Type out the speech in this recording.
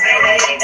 Hey,